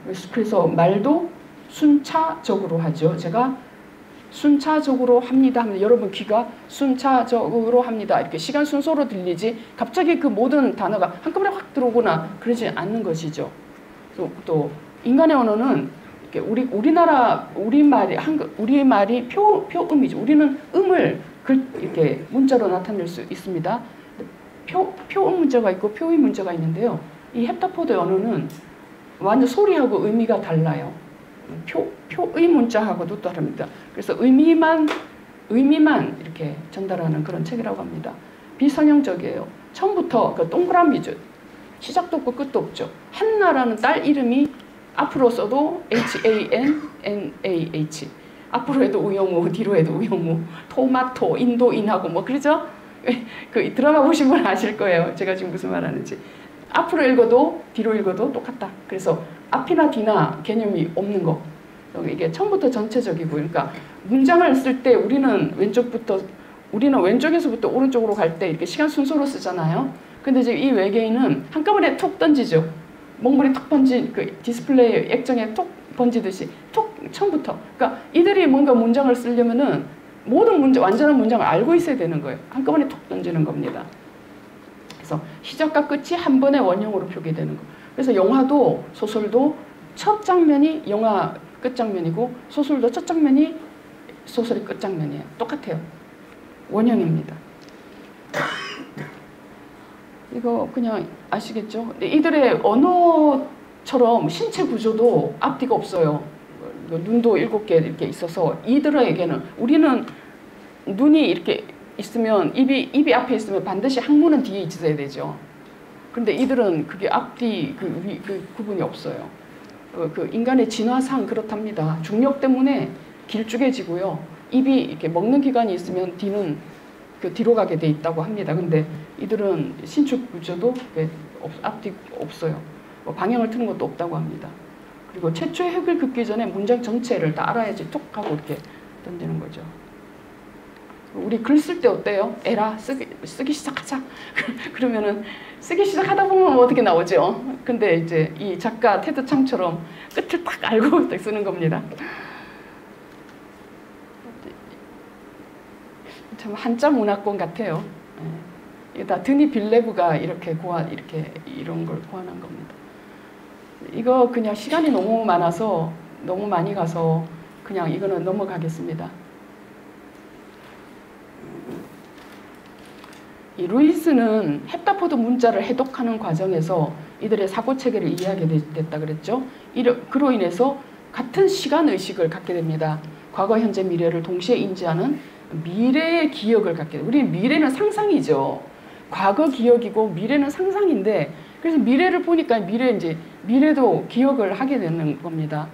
그래서, 그래서 말도 순차적으로 하죠. 제가 순차적으로 합니다 하면 여러분 귀가 순차적으로 합니다 이렇게 시간 순서로 들리지 갑자기 그 모든 단어가 한꺼번에 확 들어오거나 그러지 않는 것이죠. 또, 또 인간의 언어는 이렇게 우리 우리나라 우리말이 한글 우리말이 표 표음이죠. 우리는 음을 글, 이렇게 문자로 나타낼 수 있습니다. 표 표음 문자가 있고 표의 문자가 있는데요. 이 헵타포드 언어는 완전 소리하고 의미가 달라요. 표, 표의 문자하고도 다릅니다. 그래서 의미만, 의미만 이렇게 전달하는 그런 책이라고 합니다. 비성형적이에요. 처음부터 그 동그라미죠. 시작도 없고 끝도 없죠. 한나라는 딸 이름이 앞으로 써도 에이치 에이 엔 엔 에이 에이치. 앞으로 해도 우영우, 뒤로 해도 우영우, 토마토, 인도인하고 뭐 그러죠? 그 드라마 보신 분 아실 거예요. 제가 지금 무슨 말 하는지. 앞으로 읽어도 뒤로 읽어도 똑같다. 그래서 앞이나 뒤나 개념이 없는 거. 이게 처음부터 전체적이고, 그러니까 문장을 쓸 때 우리는 왼쪽부터, 우리는 왼쪽에서부터 오른쪽으로 갈 때 이렇게 시간 순서로 쓰잖아요. 근데 이제 이 외계인은 한꺼번에 툭 던지죠. 먹물이 툭 던진 그 디스플레이 액정에 툭 던지듯이 툭 처음부터. 그러니까 이들이 뭔가 문장을 쓰려면은 모든 문장, 완전한 문장을 알고 있어야 되는 거예요. 한꺼번에 툭 던지는 겁니다. 그래서 시작과 끝이 한 번의 원형으로 표기되는 거. 그래서 영화도 소설도 첫 장면이 영화 끝 장면이고 소설도 첫 장면이 소설의 끝 장면이에요. 똑같아요. 원형입니다. 이거 그냥 아시겠죠? 근데 이들의 언어처럼 신체 구조도 앞뒤가 없어요. 눈도 일곱 개 이렇게 있어서 이들에게는, 우리는 눈이 이렇게 있으면 입이 입이 앞에 있으면 반드시 항문은 뒤에 있어야 되죠. 그런데 이들은 그게 앞뒤 그, 위, 그 구분이 없어요. 그 인간의 진화상 그렇답니다. 중력 때문에 길쭉해지고요. 입이 이렇게 먹는 기관이 있으면 뒤는 그 뒤로 가게 돼 있다고 합니다. 근데 이들은 신축 구조도 앞뒤 없어요. 방향을 트는 것도 없다고 합니다. 그리고 최초의 획을 긋기 전에 문장 전체를 다 알아야지 톡 하고 이렇게 던지는 거죠. 우리 글 쓸 때 어때요? 에라 쓰기, 쓰기 시작하자. 그러면은 쓰기 시작하다 보면 어떻게 나오죠? 근데 이제 이 작가 테드 창처럼 끝을 딱 알고 딱 쓰는 겁니다. 참 한자 문화권 같아요. 이게 다 드니 빌레브가 이렇게 고안, 이렇게 이런 걸 고안한 겁니다. 이거 그냥 시간이 너무 많아서 너무 많이 가서 그냥 이거는 넘어가겠습니다. 이 루이스는 헵타포드 문자를 해독하는 과정에서 이들의 사고 체계를 이해하게 됐다 그랬죠. 이러, 그로 인해서 같은 시간 의식을 갖게 됩니다. 과거, 현재, 미래를 동시에 인지하는 미래의 기억을 갖게 됩니다. 우리 미래는 상상이죠. 과거 기억이고 미래는 상상인데, 그래서 미래를 보니까 미래 이제 미래도 기억을 하게 되는 겁니다.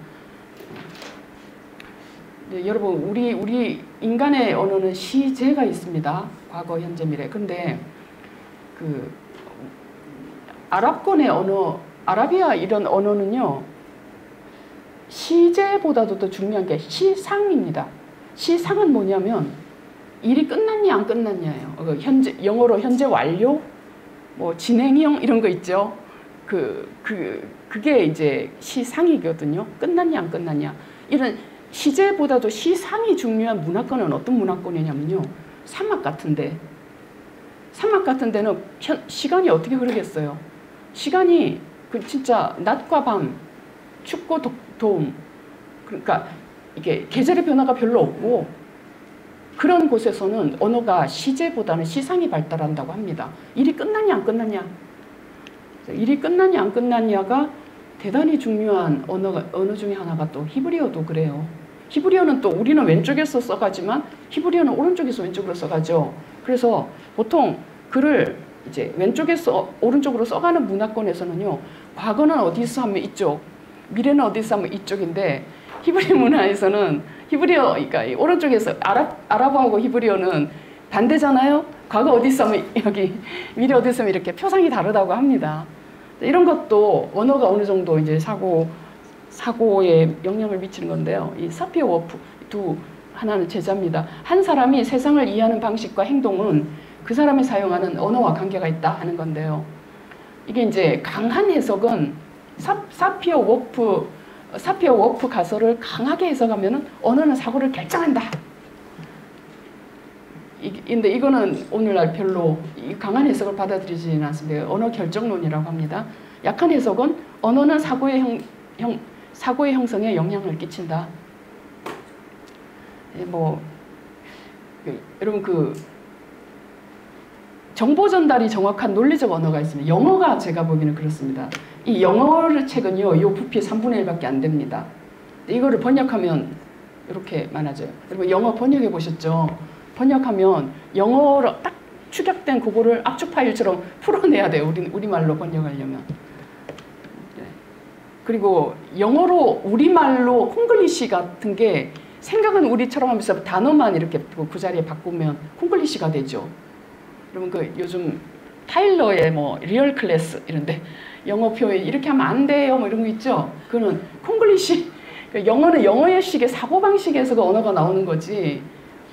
네, 여러분 우리 우리 인간의 언어는 시제가 있습니다. 과거, 현재, 미래. 근데 그 아랍권의 언어, 아라비아 이런 언어는요 시제보다도 더 중요한 게 시상입니다. 시상은 뭐냐면 일이 끝났냐 안 끝났냐예요. 그 현재, 영어로 현재 완료, 뭐 진행형 이런 거 있죠. 그, 그, 그게 이제 시상이거든요. 끝났냐 안 끝났냐. 이런 시제보다도 시상이 중요한 문화권은 어떤 문화권이냐면요. 사막 같은데, 사막 같은 데는 현, 시간이 어떻게 흐르겠어요. 시간이 그 진짜 낮과 밤, 춥고 도, 더움. 그러니까 이게 계절의 변화가 별로 없고 그런 곳에서는 언어가 시제보다는 시상이 발달한다고 합니다. 일이 끝났냐 안 끝났냐. 일이 끝났냐 안 끝났냐가 대단히 중요한 언어가, 언어 중에 하나가 또 히브리어도 그래요. 히브리어는 또 우리는 왼쪽에서 써가지만 히브리어는 오른쪽에서 왼쪽으로 써가죠. 그래서 보통 글을 이제 왼쪽에서 오른쪽으로 써가는 문화권에서는요. 과거는 어디서 하면 이쪽, 미래는 어디서 하면 이쪽인데 히브리 문화에서는 히브리어, 그러니까 오른쪽에서 아랍, 아랍어하고 히브리어는 반대잖아요. 과거 어디서 하면 여기, 미래 어디서 하면 이렇게 표상이 다르다고 합니다. 이런 것도 언어가 어느 정도 이제 사고, 사고에 영향을 미치는 건데요. 이 사피어워프 두, 하나는 제자입니다. 한 사람이 세상을 이해하는 방식과 행동은 그 사람이 사용하는 언어와 관계가 있다 하는 건데요. 이게 이제 강한 해석은 사, 사피어워프, 사피어워프 가설을 강하게 해석하면 언어는 사고를 결정한다. 이, 근데 이거는 오늘날 별로 강한 해석을 받아들이지는 않습니다. 언어 결정론이라고 합니다. 약한 해석은 언어는 사고의, 형, 형, 사고의 형성에 영향을 끼친다. 뭐 여러분 그 정보 전달이 정확한 논리적 언어가 있습니다. 영어가 제가 보기에는 그렇습니다. 이 영어 책은요, 요 부피의 삼분의 일밖에 안 됩니다. 이거를 번역하면 이렇게 많아져요. 그리고 영어 번역해 보셨죠? 번역하면 영어로 딱 축약된 그거를 압축 파일처럼 풀어내야 돼요. 우리, 우리말로 번역하려면. 그리고 영어로 우리말로 콩글리시 같은 게 생각은 우리처럼 하면서 단어만 이렇게 그 자리에 바꾸면 콩글리시가 되죠. 여러분 그 요즘 타일러의 뭐 리얼 클래스 이런데 영어 표현 이렇게 하면 안 돼요 뭐 이런 거 있죠. 그거는 콩글리시, 영어는 영어의 식의 사고방식에서 그 언어가 나오는 거지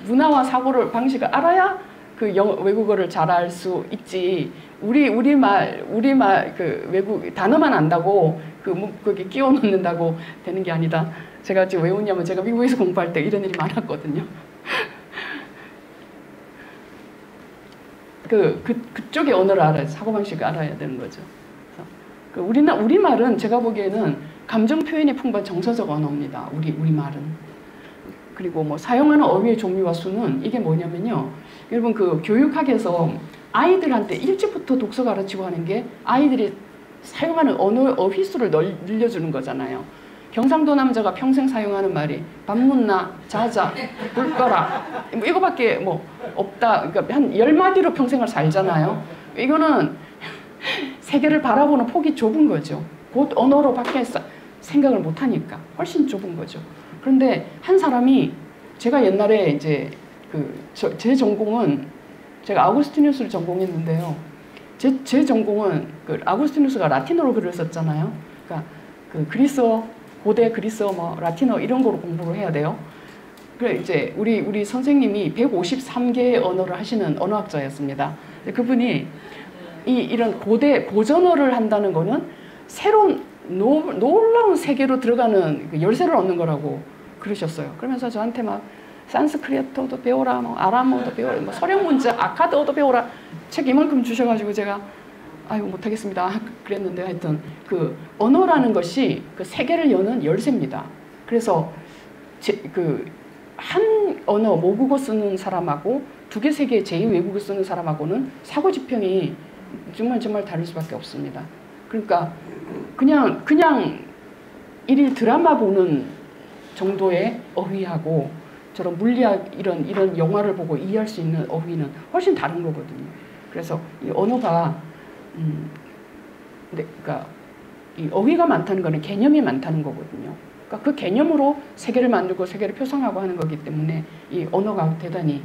문화와 사고를 방식을 알아야 그 영어, 외국어를 잘할 수 있지. 우리 우리말 우리말 그 외국 단어만 안다고 그 거기 끼워 넣는다고 되는 게 아니다. 제가 지금 왜 웃냐면 제가 미국에서 공부할 때 이런 일이 많았거든요. 그, 그, 그쪽의 언어를 알아야, 사고방식을 알아야 되는 거죠. 그래서 그 우리나, 우리말은 제가 보기에는 감정 표현이 풍부한 정서적 언어입니다. 우리, 우리말은. 그리고 뭐 사용하는 어휘의 종류와 수는 이게 뭐냐면요. 여러분 그 교육학에서 아이들한테 일찍부터 독서 가르치고 하는 게 아이들이 사용하는 언어, 어휘 수를 늘려주는 거잖아요. 경상도 남자가 평생 사용하는 말이 밥 묻나, 자자, 물 꺼라 뭐 이거밖에 뭐 없다. 그러니까 한 열 마디로 평생을 살잖아요. 이거는 세계를 바라보는 폭이 좁은 거죠. 곧 언어로 밖에 생각을 못하니까 훨씬 좁은 거죠. 그런데 한 사람이 제가 옛날에 이제 그 제 전공은 제가 아우구스티누스를 전공했는데요. 제, 제 전공은 그 아우구스티누스가 라틴어로 글을 썼잖아요. 그러니까 그 그리스어 고대 그리스어, 뭐 라틴어 이런 거로 공부를 해야 돼요. 그래 이제 우리 우리 선생님이 백오십삼 개의 언어를 하시는 언어학자였습니다. 그분이 이 이런 고대 고전어를 한다는 거는 새로운 노, 놀라운 세계로 들어가는 그 열쇠를 얻는 거라고 그러셨어요. 그러면서 저한테 막 산스크리트어도 배워라, 뭐 아람어도 배워라, 뭐 서령 문자, 아카드어도 배워라 책 이만큼 주셔가지고 제가. 아유 못하겠습니다 그랬는데 하여튼 그 언어라는 것이 그 세계를 여는 열쇠입니다. 그래서 그 한 언어 모국어 쓰는 사람하고 두 개 세 개 제이 외국어 쓰는 사람하고는 사고지평이 정말 정말 다를 수밖에 없습니다. 그러니까 그냥 그냥 일일 드라마 보는 정도의 어휘하고 저런 물리학 이런 이런 영화를 보고 이해할 수 있는 어휘는 훨씬 다른 거거든요. 그래서 이 언어가 음, 근데 그러니까 이 어휘가 많다는 거는 개념이 많다는 거거든요. 그러니까 그 개념으로 세계를 만들고 세계를 표상하고 하는 거기 때문에 이 언어가 대단히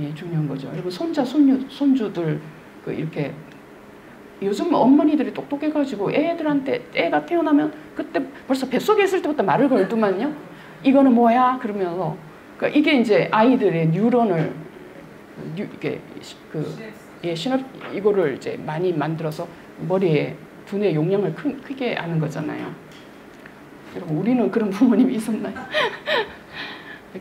예, 중요한 거죠. 그리고 손자, 손주, 손주들 그 이렇게 요즘 어머니들이 똑똑해가지고 애들한테 애가 태어나면 그때 벌써 뱃속에 있을 때부터 말을 걸더만요. 이거는 뭐야? 그러면서 그러니까 이게 이제 아이들의 뉴런을 뉴, 이게 그 예, 신업 이거를 이제 많이 만들어서 머리에 두뇌 용량을 큰, 크게 하는 거잖아요. 여러분 우리는 그런 부모님이 있었나요?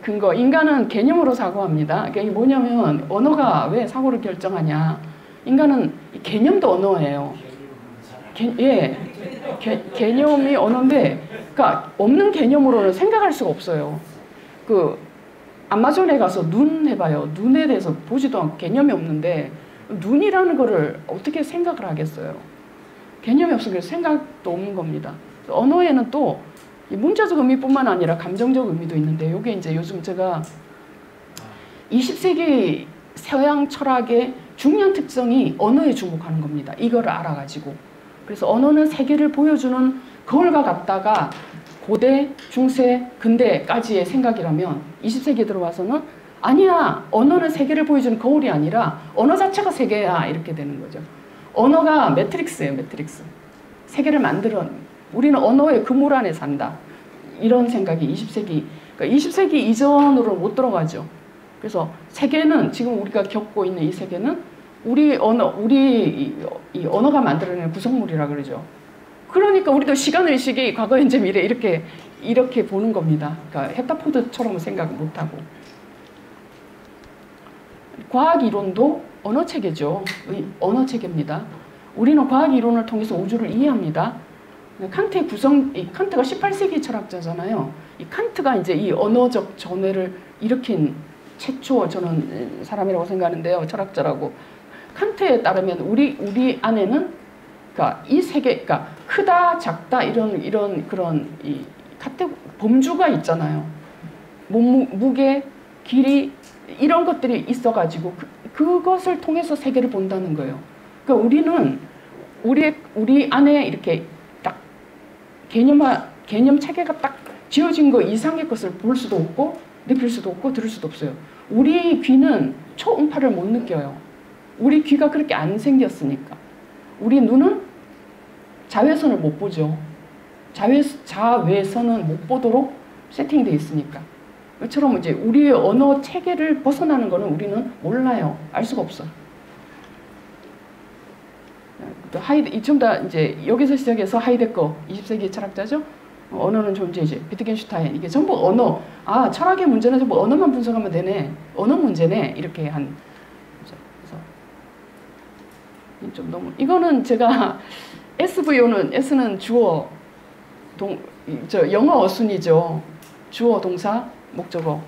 근거 인간은 개념으로 사고합니다. 그러니까 이게 뭐냐면 언어가 왜 사고를 결정하냐? 인간은 개념도 언어예요. 개, 예, 개, 개념이 언어인데, 그러니까 없는 개념으로는 생각할 수가 없어요. 그 아마존에 가서 눈 해봐요. 눈에 대해서 보지도 않고 개념이 없는데. 눈이라는 거를 어떻게 생각을 하겠어요? 개념이 없으니까 생각도 없는 겁니다. 언어에는 또 문자적 의미뿐만 아니라 감정적 의미도 있는데 이게 이제 요즘 제가 이십 세기 서양 철학의 중요한 특성이 언어에 주목하는 겁니다. 이걸 알아가지고. 그래서 언어는 세계를 보여주는 거울과 같다가 고대, 중세, 근대까지의 생각이라면 이십 세기에 들어와서는 아니야. 언어는 세계를 보여주는 거울이 아니라 언어 자체가 세계야. 이렇게 되는 거죠. 언어가 매트릭스예요. 매트릭스. 세계를 만들어. 우리는 언어의 그물 안에 산다. 이런 생각이 이십 세기. 그러니까 이십 세기 이전으로 못 들어가죠. 그래서 세계는 지금 우리가 겪고 있는 이 세계는 우리 언어, 우리 이 언어가 만들어낸 구성물이라 그러죠. 그러니까 우리도 시간의식이 과거, 현재, 미래 이렇게 이렇게 보는 겁니다. 그러니까 헵타포드처럼 생각 못하고. 과학이론도 언어체계죠. 언어체계입니다. 우리는 과학이론을 통해서 우주를 이해합니다. 칸트의 구성, 이 칸트가 십팔 세기 철학자잖아요. 이 칸트가 이제 이 언어적 전해를 일으킨 최초 저는 사람이라고 생각하는데요. 철학자라고. 칸트에 따르면 우리, 우리 안에는 그러니까 이 세계, 그러니까 크다, 작다 이런, 이런 그런 이 카테, 범주가 있잖아요. 몸무, 무게, 길이 이런 것들이 있어가지고 그, 그것을 통해서 세계를 본다는 거예요. 그러니까 우리는 우리 우리 안에 이렇게 딱 개념화 개념 체계가 딱 지어진 거 이상의 것을 볼 수도 없고 느낄 수도 없고 들을 수도 없어요. 우리 귀는 초음파를 못 느껴요. 우리 귀가 그렇게 안 생겼으니까. 우리 눈은 자외선을 못 보죠. 자외, 자외선은 못 보도록 세팅되어 있으니까. 그처럼 이제 우리의 언어 체계를 벗어나는 거는 우리는 몰라요. 알 수가 없어. 하이데, 이쯤 다 이제 여기서 시작해서 하이데거, 이십 세기의 철학자죠. 언어는 존재지. 비트겐슈타인. 이게 전부 언어. 아, 철학의 문제는 전부 언어만 분석하면 되네. 언어 문제네. 이렇게 한. 그래서 좀 너무. 이거는 제가 에스브이오는 S는 주어, 동, 저 영어 어순이죠. 주어, 동사, 목적어.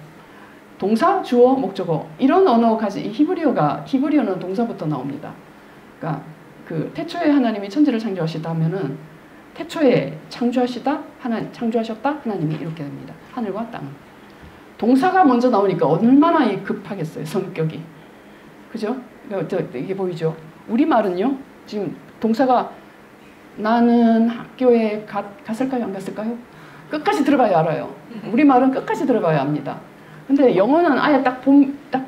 동사, 주어, 목적어. 이런 언어까지 히브리어가 히브리어는 동사부터 나옵니다. 그러니까 그 태초에 하나님이 천지를 창조하시다면은. 태초에 창조하시다, 하나, 창조하셨다, 하나님이 이렇게 됩니다. 하늘과 땅. 동사가 먼저 나오니까 얼마나 급하겠어요, 성격이. 그죠? 이게 보이죠? 우리말은요, 지금 동사가 나는 학교에 가, 갔을까요, 안 갔을까요? 끝까지 들어가야 알아요. 우리말은 끝까지 들어가야 합니다. 근데 영어는 아예 딱 봄, 딱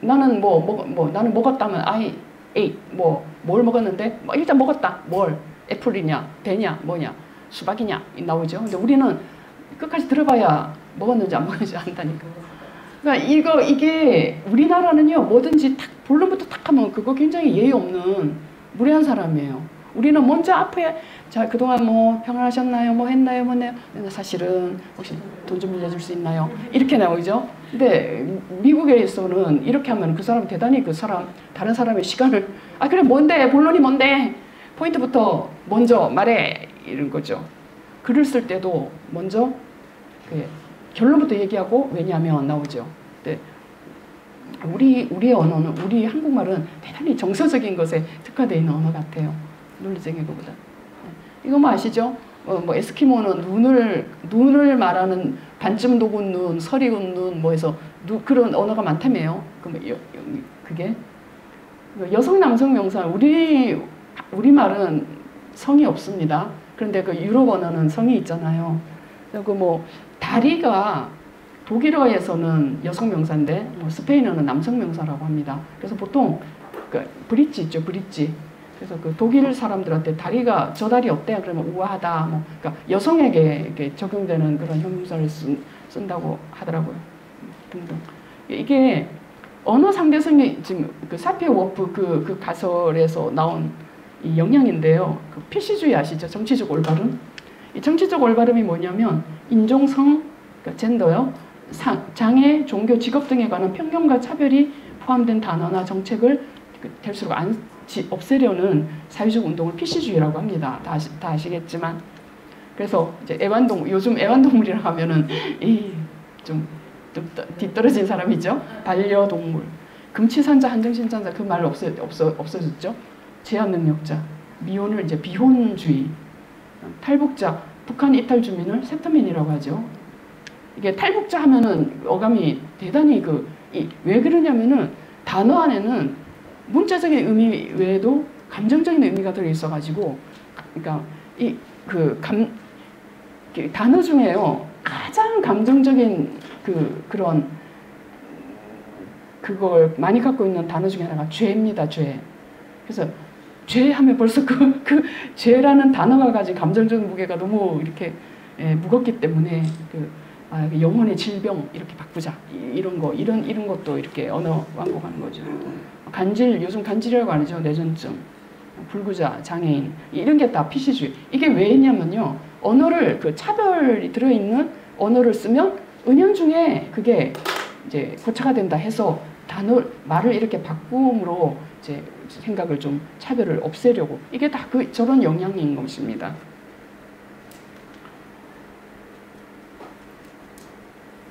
나는 뭐, 뭐, 뭐 나는 먹었다면 I ate, 뭐, 뭘 먹었는데, 뭐, 일단 먹었다, 뭘. 애플이냐, 배냐, 뭐냐, 수박이냐 나오죠. 근데 우리는 끝까지 들어봐야 먹었는지 안 먹었는지 안다니까. 그러니까 이거 이게 우리나라는요 뭐든지 탁 본론부터 탁 하면 그거 굉장히 예의 없는 무례한 사람이에요. 우리는 먼저 앞에 자 그동안 뭐 평안하셨나요, 뭐 했나요, 뭐네요. 사실은 혹시 돈 좀 빌려줄 수 있나요? 이렇게 나오죠. 근데 미국에서는 이렇게 하면 그 사람 대단히 그 사람 다른 사람의 시간을 아 그래 뭔데 본론이 뭔데. 포인트부터 먼저 말해 이런 거죠. 글을 쓸 때도 먼저 그 결론부터 얘기하고 왜냐하면 나오죠. 근데 우리 우리의 언어는 우리 한국말은 대단히 정서적인 것에 특화되어 있는 언어 같아요. 논리적인 것보다. 이거 뭐 아시죠? 어, 뭐 에스키모는 눈을 눈을 말하는 반쯤 녹은 눈, 서리운 눈, 뭐 해서 누, 그런 언어가 많다며요. 그럼 여, 여, 그게 여성 남성 명사 우리 우리말은 성이 없습니다. 그런데 그 유럽 언어는 성이 있잖아요. 그리고 뭐 다리가 독일어에서는 여성 명사인데 뭐 스페인어는 남성 명사라고 합니다. 그래서 보통 그 브릿지 있죠, 브릿지. 그래서 그 독일 사람들한테 다리가 저 다리 어때요? 그러면 우아하다. 뭐 그러니까 여성에게 이렇게 적용되는 그런 형용사를 쓴, 쓴다고 하더라고요. 등등. 이게 언어 상대성이 지금 그 사피르-워프 그, 그 가설에서 나온 이 영향인데요. 그 피씨주의 아시죠? 정치적 올바름. 이 정치적 올바름이 뭐냐면 인종성, 그러니까 젠더요, 상, 장애, 종교, 직업 등에 관한 편견과 차별이 포함된 단어나 정책을 될수록 안, 지, 없애려는 사회적 운동을 피씨주의라고 합니다. 다, 아시, 다 아시겠지만 그래서 이제 애완동물 요즘 애완동물이라고 하면은 이, 좀, 좀 뒤떨어진 사람이죠. 반려동물, 금치산자, 한정신산자 그 말 없어 없어 없어졌죠. 제한능력자, 미혼을 이제 비혼주의, 탈북자, 북한 이탈 주민을 세터민이라고 하죠. 이게 탈북자 하면은 어감이 대단히 그, 이, 왜 그러냐면은 단어 안에는 문자적인 의미 외에도 감정적인 의미가 들어있어가지고, 그러니까 이 그 감, 단어 중에요 가장 감정적인 그 그런 그걸 많이 갖고 있는 단어 중에 하나가 죄입니다, 죄. 그래서 죄하면 벌써 그, 그 죄라는 단어가 가진 감정적인 무게가 너무 이렇게 예, 무겁기 때문에 그, 아, 영혼의 질병 이렇게 바꾸자 이, 이런 거 이런 이런 것도 이렇게 언어 완곡하는 거죠. 간질 요즘 간질이라고 안 하죠. 뇌전증, 불구자, 장애인 이런 게 다 피씨주의. 이게 왜 있냐면요 언어를 그 차별이 들어있는 언어를 쓰면 은연중에 그게 이제 고차가 된다 해서 단어 말을 이렇게 바꿈으로 이제 생각을 좀 차별을 없애려고 이게 다 그 저런 영향인 것입니다.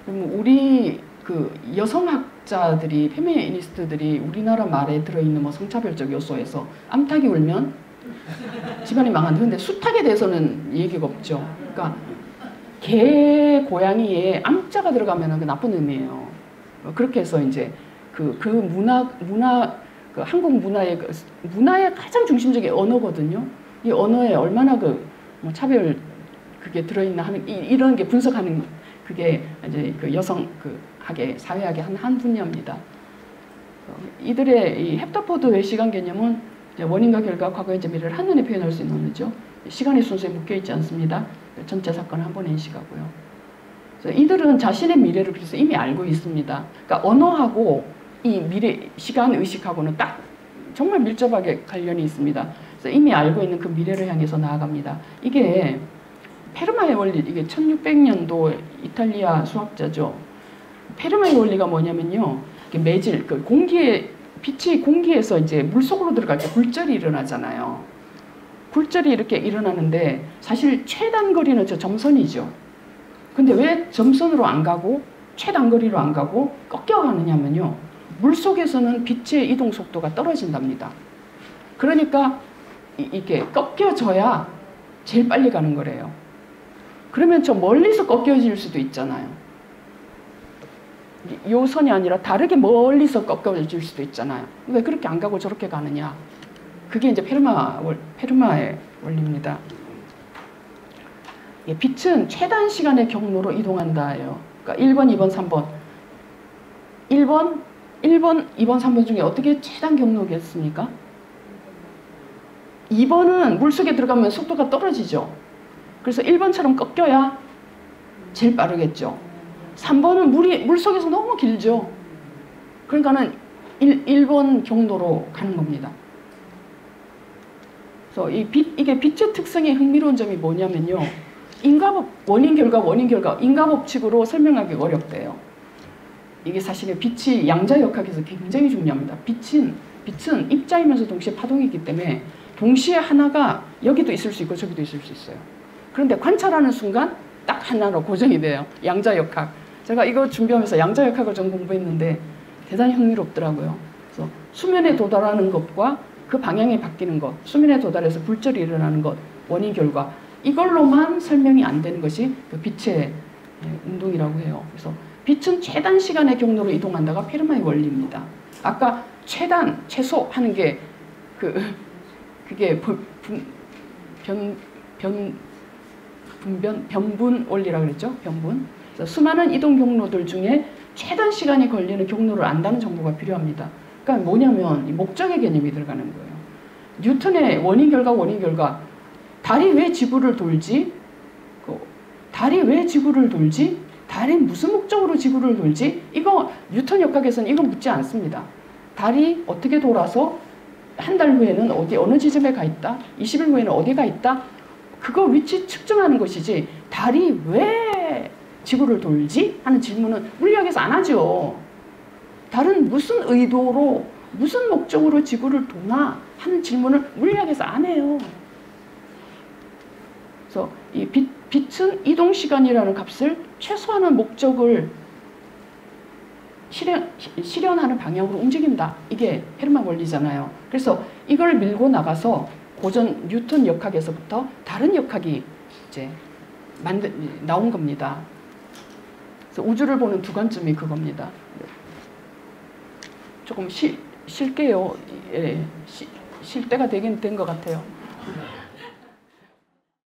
그럼 우리 그 여성학자들이 페미니스트들이 우리나라 말에 들어있는 뭐 성차별적 요소에서 암탉이 울면 집안이 망한다. 근데 수탉에 대해서는 얘기가 없죠. 그러니까 개, 고양이에 암자가 들어가면 그 나쁜 의미예요. 그렇게 해서 이제 그, 그 문화, 문화, 그 한국 문화의, 문화의 가장 중심적인 언어거든요. 이 언어에 얼마나 그 뭐 차별 그게 들어있나 하는, 이, 이런 게 분석하는 그게 이제 그 여성, 그 학의, 사회학의 한, 한 분야입니다. 이들의 이 헵타포드의 시간 개념은 이제 원인과 결과, 과거의 미래를 한눈에 표현할 수 있는 언어죠. 시간의 순서에 묶여있지 않습니다. 전체 사건을 한 번 인식하고요. 그래서 이들은 자신의 미래를 그래서 이미 알고 있습니다. 그러니까 언어하고 이 미래, 시간 의식하고는 딱 정말 밀접하게 관련이 있습니다. 그래서 이미 알고 있는 그 미래를 향해서 나아갑니다. 이게 페르마의 원리, 이게 천육백 년도 이탈리아 수학자죠. 페르마의 원리가 뭐냐면요. 매질, 그 공기에, 빛이 공기에서 이제 물속으로 들어갈 때 굴절이 일어나잖아요. 굴절이 이렇게 일어나는데 사실 최단 거리는 저 점선이죠. 근데 왜 점선으로 안 가고 최단 거리로 안 가고 꺾여가느냐면요. 물속에서는 빛의 이동 속도가 떨어진답니다. 그러니까 이, 이게 꺾여져야 제일 빨리 가는 거래요. 그러면 저 멀리서 꺾여질 수도 있잖아요. 요 선이 아니라 다르게 멀리서 꺾여질 수도 있잖아요. 왜 그렇게 안 가고 저렇게 가느냐. 그게 이제 페르마, 페르마의 원리입니다. 예, 빛은 최단 시간의 경로로 이동한다예요. 그러니까 일 번, 이 번, 삼 번. 일 번, 일 번, 이 번, 삼 번 중에 어떻게 최단 경로겠습니까? 이 번은 물속에 들어가면 속도가 떨어지죠. 그래서 일 번처럼 꺾여야 제일 빠르겠죠. 삼 번은 물이, 물속에서 너무 길죠. 그러니까는 일, 일 번 경로로 가는 겁니다. 그래서 이 빛, 이게 빛의 특성의 흥미로운 점이 뭐냐면요. 인과법, 원인 결과, 원인 결과, 인과 법칙으로 설명하기 어렵대요. 이게 사실은 빛이 양자 역학에서 굉장히 중요합니다. 빛은, 빛은 입자이면서 동시에 파동이기 때문에 동시에 하나가 여기도 있을 수 있고 저기도 있을 수 있어요. 그런데 관찰하는 순간 딱 하나로 고정이 돼요. 양자 역학. 제가 이거 준비하면서 양자 역학을 좀 공부했는데 대단히 흥미롭더라고요. 그래서 수면에 도달하는 것과 그 방향이 바뀌는 것, 수면에 도달해서 굴절이 일어나는 것, 원인 결과 이걸로만 설명이 안 되는 것이 그 빛의 운동이라고 해요. 그래서 빛은 최단 시간의 경로로 이동한다가 페르마의 원리입니다. 아까 최단, 최소 하는 게 그 그게 변변 분변 변분 원리라고 그랬죠. 변분. 그래서 수많은 이동 경로들 중에 최단 시간이 걸리는 경로를 안다는 정보가 필요합니다. 그러니까 뭐냐면 이 목적의 개념이 들어가는 거예요. 뉴턴의 원인 결과 원인 결과 달이 왜 지구를 돌지? 달이 왜 지구를 돌지? 달이 무슨 목적으로 지구를 돌지? 이거 뉴턴 역학에서는 이건 묻지 않습니다. 달이 어떻게 돌아서 한 달 후에는 어디 어느 지점에 가 있다? 이십 일 후에는 어디 가 있다? 그거 위치 측정하는 것이지 달이 왜 지구를 돌지? 하는 질문은 물리학에서 안 하죠. 달은 무슨 의도로 무슨 목적으로 지구를 도나 하는 질문을 물리학에서 안 해요. 그래서 이 빛, 빛은 이동 시간이라는 값을 최소한의 목적을 실현, 실현하는 방향으로 움직인다. 이게 페르마 원리잖아요. 그래서 이걸 밀고 나가서 고전 뉴턴 역학에서부터 다른 역학이 이제 만든, 나온 겁니다. 그래서 우주를 보는 두 관점이 그겁니다. 조금 쉴, 쉴게요. 예, 쉴 때가 되긴 된 것 같아요.